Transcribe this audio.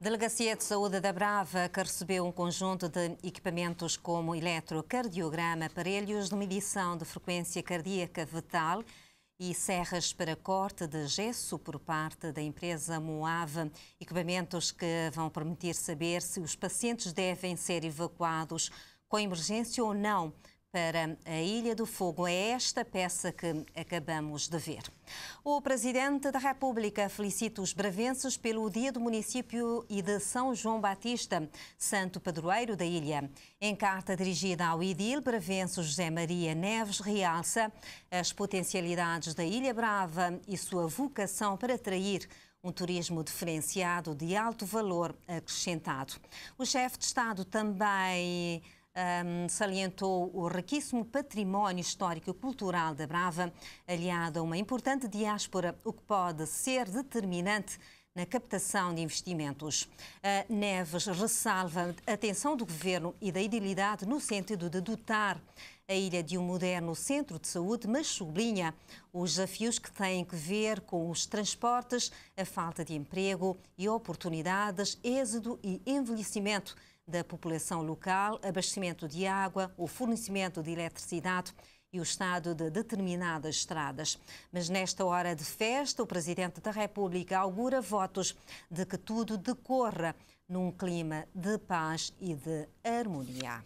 Delegacia de Saúde da Brava, que recebeu um conjunto de equipamentos como eletrocardiograma, aparelhos de medição de frequência cardíaca fetal e serras para corte de gesso por parte da empresa Moave, equipamentos que vão permitir saber se os pacientes devem ser evacuados com emergência ou não para a Ilha do Fogo. É esta peça que acabamos de ver. O Presidente da República felicita os bravenses pelo Dia do Município e de São João Baptista, santo padroeiro da ilha. Em carta dirigida ao idil bravense José Maria Neves, realça as potencialidades da Ilha Brava e sua vocação para atrair um turismo diferenciado de alto valor acrescentado. O chefe de Estado também salientou o riquíssimo património histórico e cultural da Brava, aliado a uma importante diáspora, o que pode ser determinante na captação de investimentos. A Neves ressalva a atenção do Governo e da idilidade no sentido de dotar a ilha de um moderno centro de saúde, mas sublinha os desafios que têm que ver com os transportes, a falta de emprego e oportunidades, êxodo e envelhecimento da população local, abastecimento de água, o fornecimento de eletricidade e o estado de determinadas estradas. Mas nesta hora de festa, o Presidente da República augura votos de que tudo decorra num clima de paz e de harmonia.